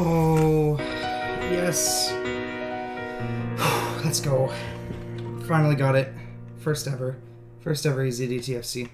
Oh, yes. Let's go. Finally got it. First ever EZDTFC.